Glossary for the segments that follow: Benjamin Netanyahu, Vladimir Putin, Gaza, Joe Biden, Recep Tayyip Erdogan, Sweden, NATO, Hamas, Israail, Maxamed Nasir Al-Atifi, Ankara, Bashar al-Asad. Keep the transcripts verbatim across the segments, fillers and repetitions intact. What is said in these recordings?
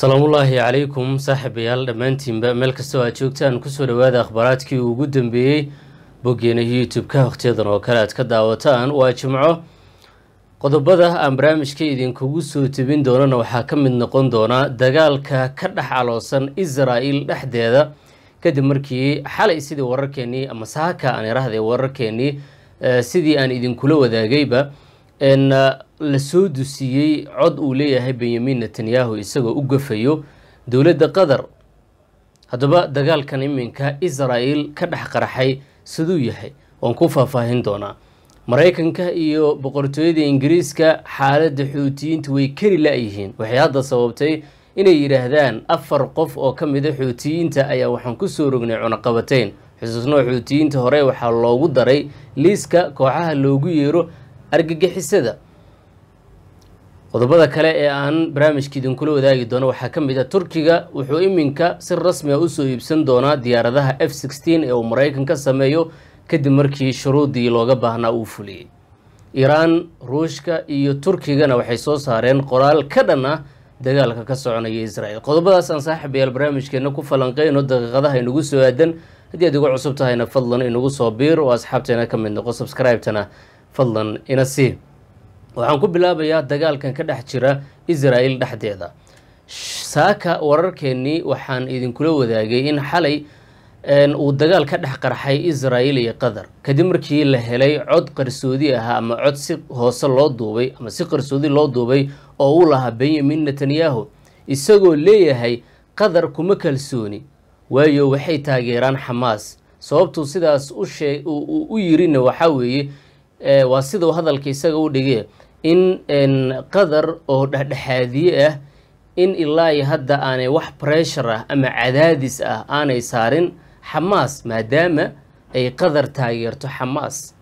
السلام الله عليكم صاحبي الدمانتين بقى ملك السواء تشوكتان كسور واذا أخباراتكي وقدم بي بوغينا يوتيوب كا اختيادن وكالات كداواتان واجمعو قدوباده ام برامشكي دين كوغوسو تبين دونان وحاكم من نقون دونا داقالكا كدح عالوصان إزرائيل لحديدا كدمركي حالا يسيدي ورركيني اما ساكا اني راهدي ورركيني سيدي ان ايدين كلو وذا غيبا ان لسو دوسيي عود اوليه هاي بنيامين نتنياهو يساقو اوقفيو دولد قدر هدوبا داقال كان امينكا إزرائيل كدح قرحي سدو يحي وانكوفا فاهين دونا مرايكنكا ايو بقرطوية دي انجريسكا حالة دحوتيين توي كري لايهين وحيادا صوابتاي إنه يرهدان أفر قف أو كم إذا حوتيين تا أيا وحنكو سورقنا عناقبتين حسوسنو حوتيين تا هوري وحالوغو داري ليسكا كوحاها اللوغو ييرو أرقق حسادا قدبادا كلاقي آن برامش كيدون كلو داقي دونا وحاكم إذا تركيغا وحو إمينكا سر رسمي أوسو يبسن دونا دياردها إف سixteen أو مرايكنكا سمايو كدمركي شروط دي لوغا باهنا أوفولي إيران روشكا إيو تركيغا نوحيسو سارين قرال كدنا دقالكا كسعونا يا إسرائيل قدبادا سان صاحبي البرامش كينا كوفالانقينو دقاقادا هينوغو سوادن هديا دوغو عصوبتا هينا فضلن إنوغو صوبير وأصحابتنا كم من نقو سبسكرايبتنا فضلن إنا سيه waxaan ku bilaabayaa dagaalkan ka dhex jira Israa'iil dhaxdeeda saaka wararkeeni waxaan idin kula wadaagay in xalay in uu dagaal ka dhex qarxay Israa'iil iyo Qatar kadib markii la helay cod qarsoodi ah ama cod si hoose loo duubay ama si qarsoodi loo duubay oo uu lahaa Benjamin Netanyahu isagoo leeyahay Qatar kuma kalsooni waayo waxay taageeraan Hamas sababtu sidaas u sheey u yirina waxa weeye واسيد وهذا الكيس يقول دقيق إن إن قدر أو حذيئة إن الله يهدى أنا وح بريشرة أما عدادس أنا يسارن حماس ما دام أي قدر تايرته حماس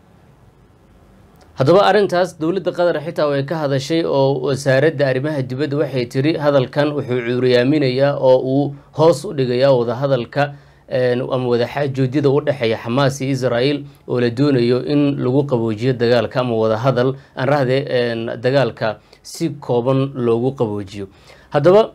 هذا بقى أرنتاس دولة قدر حتى ويك هذا الشيء أو سارد أرمها الجبد وحي تري هذا الكان وحوريامين يا أو هوس دقيق وذا هذا الك أما وذا حاجة جديدة وضحية حماسي إسرائيل ولدونيو إن لغو قبوجية دقالكا أما وذا هذا أن راهدي دقالكا سي كوبان لغو قبوجيو هدوبا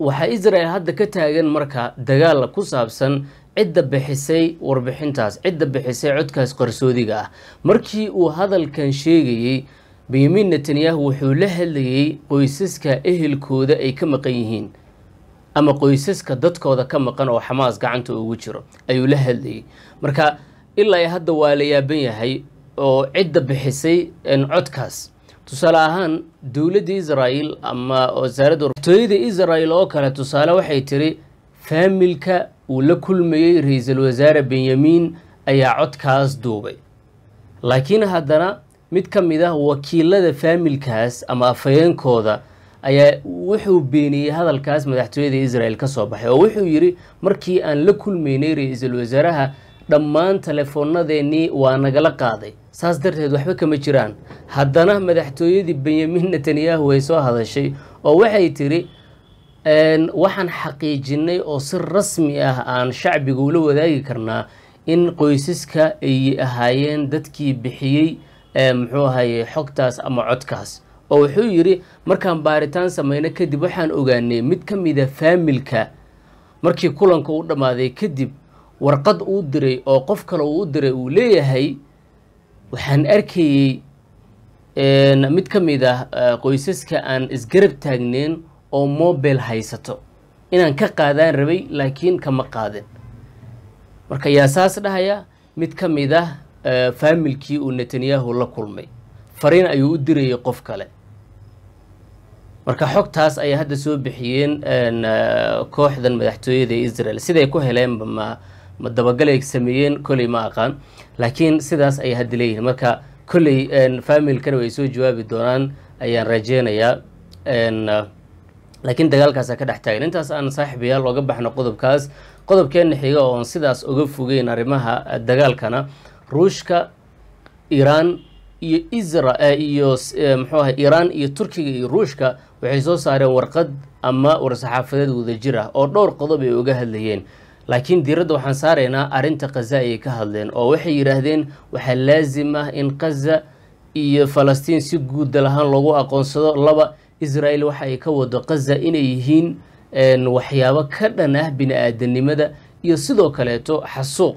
وحا إسرائيل هادا كتاقن مركا دقال كوسابسان عدة بحسي وربحنتاس عدة بحسي عدكاس قرسوديقا مركي وهذا الكنشيقي بيمين نتنياهو وحوله لي قويسسكا إهل كودا أي كمقيهين أما قويسسكا دادكو دا كمقان أو حماس قاعانتو اووجيرو أيو لهالي مركا إلا يهد واليابين يهي أو عدة بحسي أن عدكاس تسالاهان دولة إسرائيل أما وزارة دولة إسرائيل أوكالا تسالا وحيتري فاملكا ولكل مي رئيس الوزارة بنيامين أي عدكاس دوبي لكن هادنا متكمدا وكيلة فاملكاس أما فين كودا ayaa wuxuu beeniyay hadalkaas madaxtooyada Israa'iil ka soo baxay oo wuxuu yiri markii aan la kulmeynay ra'iisul wasaaraha dhammaan telefoonadeenni waa naga la qaaday saas darteed waxba kama jiraan haddana madaxtooyadii Benjamin Netanyahu way soo hadashay oo waxay tiri in waxaan xaqiijinay oo si rasmi ah aan shacbigu la wadaagi karnaa in qoysaska ay ahaayeen dadkii bixiyay muxuu ahaayay xogtaas ama codkaas oo wuxuu yiri markaan baaritaan sameeyna kadib waxaan ogaanay mid kamid ah familka markii kulanka uu dhamaaday kadib warqad uu diray oo qof kale uu diray uu leeyahay waxaan arkay in mid kamid ah qoysaska aan isgarab taagneen oo mobile haysato inaan ka qaadaan rabay laakiin kama qaadin marka yaasaas dhahaya mid kamid ah familkii uu Netanyahu la kulmay fariin ayuu u diray qof kale marka xogtaas ay hadda soo bixiyeen in kooxdan madaxtooyada Israa'iil siday ku heleen ma madabagalay sameeyeen kulli ma aqaan laakiin sidaas ay hadda leeyeen marka kulli in familkan way soo jawaabi doonaan ayaan rajeynayaa in laakiin dagaalkaas ka dhex taagan intaas aan saaxiibaya looga baxno qodobkaas qodobkeen xiga oo sidaas uga fogeyn arimaha dagaalkana Ruushka Iran iyo Israa'iil maxaa Iran iyo Turkiga iyo Ruushka waxay soo saareen warqad ama war saxaafadeed wada jir ah oo dhowr qodob ay uga hadlayeen laakiin diirada waxaan saareynaa arinta Gaza ay ka hadleen oo waxay yiraahdeen waxa laazim ah in Gaza iyo Falastiin si guud lahaan lagu aqoonsado laba إسرائيل waxay ka wado Gaza inay yihiin een waxyaabo ka dhan ah bini'aadanimada iyo sidoo kale to xasuuq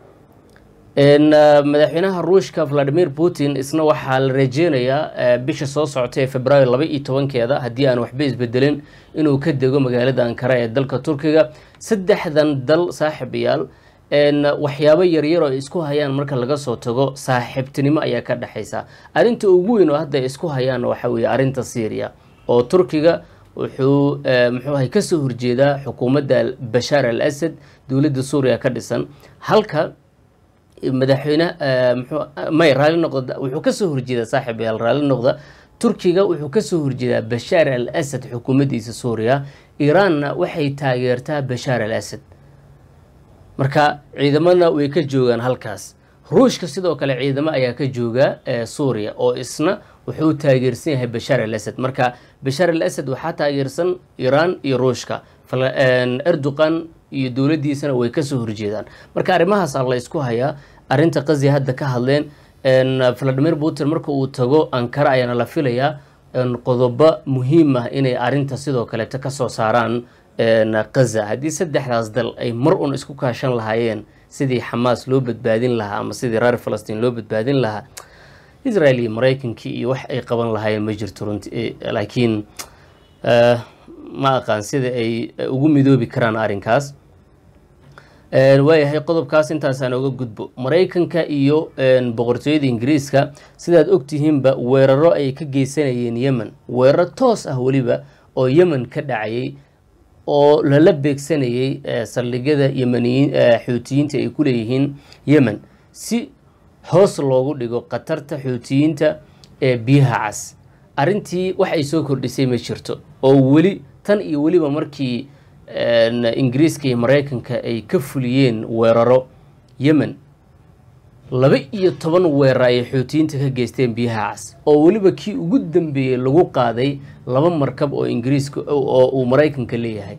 in madaxweynaha Ruushka Vladimir Putin isna waxa la rajeenayaa bisha soo socotay Febraayo laba iyo toban-keeda hadii aan waxba isbedelin inuu ka dego magaalada Ankara ee dalka Turkiga saddexdan dal saaxiibayaal in waxyaabo yar yar oo isku hayaan marka laga soo tago saaxiibtinimo ayaa ka dhaxaysa arinta ugu weyn oo hadda isku hayaan waxa weeye arinta Syria oo Turkiga wuxuu muxuu ahay ka soo horjeeda xukuumadda Bashar al-Asad dawladda Suuriya ka dhisan halka madaxweynaha muxuu may raali noqdo wuxuu ka soo horjeeda saaxiib yal raali noqdo Turkiga wuxuu ka soo horjeeda Bashar al-Asad xukuumaddiisa Suuriya Iranna waxay taageertaa Bashar al-Asad marka ciidamada way ka joogan halkaas Ruushka sidoo kale ciidamada ayaa ka jooga Suuriya oo isna wuxuu taageersan yahay Bashar al-Asad marka Bashar al-Asad waxa taageersan Iran iyo Ruushka Erdogan iyo dawladdiisana way ka soo horjeedaan marka arimahaas alla isku haya arinta Gaza hadda ka hadleen Vladimir Putin marka uu tago Ankara ayana la filaya qodobo muhiim ah inay arinta sidoo kale ta ka soo saaraan Gaza hadii saddexdaas dal ay mar un isku kaashan lahaayeen sidii Hamas loo badbaadin lahaa ama sidii reer Falastiin loo badbaadin lahaa Israeli Mareykankii iyo wax ay qaban lahaayeen ma jirto runtii laakiin ma aqaan sida ay ugu midoobi karaan arinkaas ee waayahay qodobkaas intaas aan uga gudbo Mareykanka iyo boqortooyada Ingiriiska sidaad ogtihiin ba weeraro ay ka geysanayeen Yemen weeraro toos ah waliba oo Yemen ka dhacay oo la la beegsanayay saldhigyada Yemeniyiin Xuutiyiinta ay ku leeyihiin Yemen si hoos loogu dhigo qatarta Xuutiyiinta ee biyaha cas arintii wax ay soo kordhisay ma jirto oo wali tan iyo waliba markii Ingiriiska iyo Mareykanka ay ka fuliyeen weeraro Yemen laba iyo toban weerar ay Xuutiyiinta ka geysteen biyaha cas oo waliba kii ugu dambeeyay lagu qaaday laba markab oo Ingiriiska oo uu Mareykanka leeyahay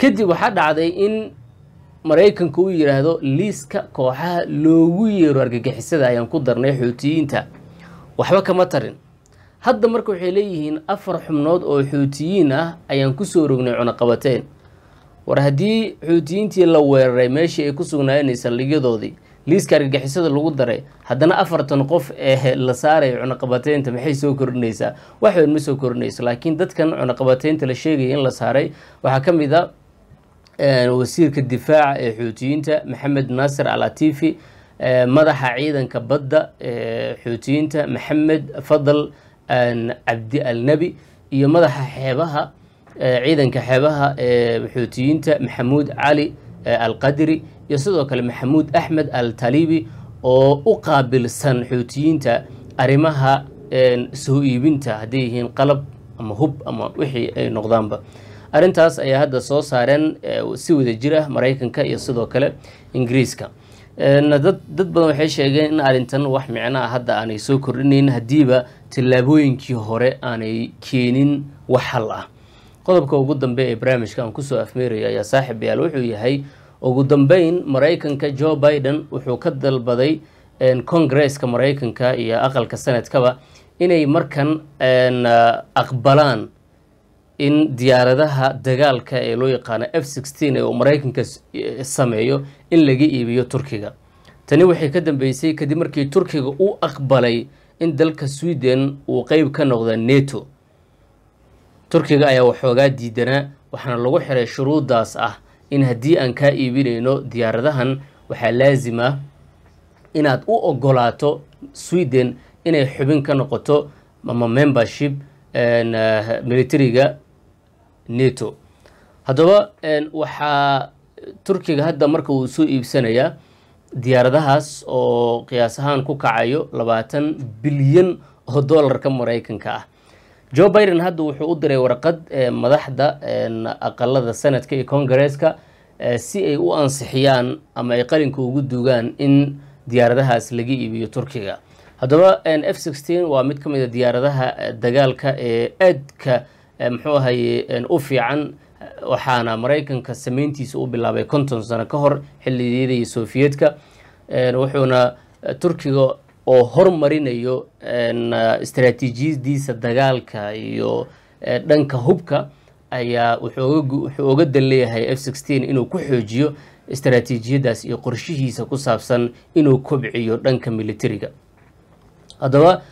kadib waxa dhacday in Mareykanka uu yiraahdo liiska kooxaha loogu yeero argagixisada ayaan ku darnay Xuutiyiinta waxba kama tarin hadda marka waxay leeyihiin afar xubnood oo Xuutiyiin ah ayaan ku soo rognay cunaqabateen war hadii Xuutiyiintii la weeraray meeshii ay ku sugnaayeen saldhigyadoodii liiska argagixisada lagu daray haddana afartan qof ee la saaray cunaqabateenta maxay soo kordhinaysaa wax weyn ma soo kordhinayso laakiin dadkan cunaqabateenta la sheegay in la saaray waxa kamid ah wasiirka difaaca ee Xuutiyiinta Maxamed Nasir Al-Atifi madaxa ciidanka badda ee Xuutiyiinta Maxamed Fadl أن عبد النبي يمضى حبها عيدا كحبها حوتيين محمود علي القدري يصدق محمود أحمد التاليبي وأقابل سن حوتيين أرمها سوي بنت هديه انقلب أما هب أما وحي نقضان با أرنتاس أي هذا صوص هرن سوي الجرة مريكن كا يصدق كلا إنجليز كا ندد ضد بدو waxay sheegeen in arintan wax micna ah hadda aanay soo kordhinin hadiiba tilaabooyinkii hore aanay keenin wax hal ah qodobka ugu dambeeyay barnaamijka aan ku soo afmeeraya ayaa saaxiib yaal wuxuu yahay ugu dambeyn Mareykanka Joe Biden wuxuu ka dalbaday in Congress-ka Mareykanka iyo aqalka Senate-kaba inay markan aqbalaan in diyaaradaha dagaalka ee loo yaqaan F sixteen ee Mareykanka sameeyo in laga iibiyo Turkiga tani waxay ka dambeysay kadib markii Turkiga uu aqbalay in dalka Sweden uu qayb ka noqdo NATO Turkiga ayaa waxoogaa diidanaa waxaana lagu xiray shuruudaas ah in hadii aan ka iibinayno diyaaradahan waxaa laazim ah inaad u ogolaato Sweden inay xubin ka noqoto membership ان ميليتريغا نيتو هادوبا ان وحا تركيغا هادا مركا وو سو ايبسانايا دياردهاس او قياس ahaan ku kacayo labaatan bilyan oo dollarka Mareykanka ah Joe Biden hadda wuxuu u diray warqad madaxda aqalada Senate-ka iyo Congress-ka si ay u ansixiyaan ama ay qalinka ugu duugaan in diyaaradahaas laga iibiyo Turkiga. Haddaba F sixteen waa mid ka mid ah diyaaradaha dagaalka ee aadka muxuu ahay u fiican, waxaana Mareykanka sameyntiisa u bilaabay konton sano ka hor xilligeedii Soofiyeedka, wuxuuna Turkiga oo hormarinayo istaraatiijiyadiisa dagaalka iyo dhanka hubka ayaa wuxuu uga dan leeyahay F sixteen inuu ku xoojiyo istaraatiijiyadaas iyo qorshihiisa ku saabsan inuu kobciyo dhanka militariga. Haddaba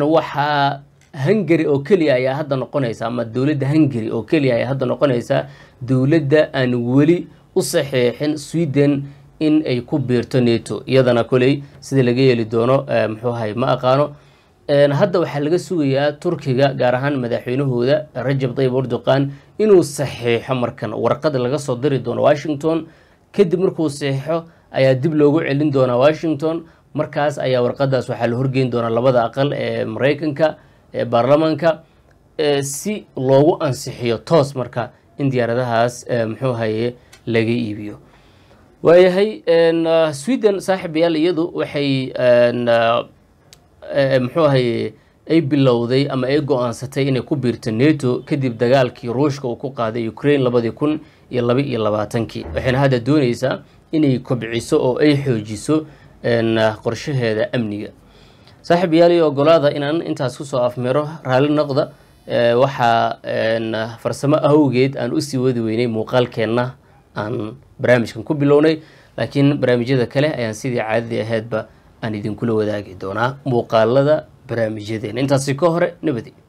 waxaa Hungary oo kaliya ayaa hadda noqonaysa ama dawladda Hungary oo kaliya ayaa hadda noqonaysa dawladda aan weli u saxeexin Sweden in ay ku biirto NATO, iyadana kulay sida laga yeeli doono muxuu ahay ma aqaano. Hadda waxaa laga sugayaa Turkiga, gaar ahaan madaxweynahooda Recep Tayyip Erdogan, inuu saxeexo markan warqad laga soo diri doono Washington. Kadib markuu saxeexo ayaa dib loogu celin doonaa Washington, markaas ayaa warqadaas waxaa la horgeyn doonaa labada aqal ee Mareykanka ee baarlamaanka si loogu ansixiyo toos marka in diyaaradahaas muxuu ahay laga iibiyo. waayahay Sweden saaxiibayaal iyadu waxay muxuu ahay ay bilowday ama ay go'aansatay inay ku biirto NATO kadib dagaalkii Ruushka uu ku qaaday Ukraine labadii kun iyo laba iyo labaatanki, waxayna hadda doonaysaa inay kobciso oo ay xoojiso qorshaheeda amniga. saaxiibayaal iyo ogolaada inaan intaas ku soo afmeero raali noqda, waxa farsamo awgeed aan u sii wadi weynay muuqaalkeenna aan barnaamijkan ku bilownay, laakiin barnaamijyada kale ayaan sidii caadada ahaydba aan idinkula wadaagi doonaa muuqaalada barnaamijyadeen. Intaasi ka hore nabadi.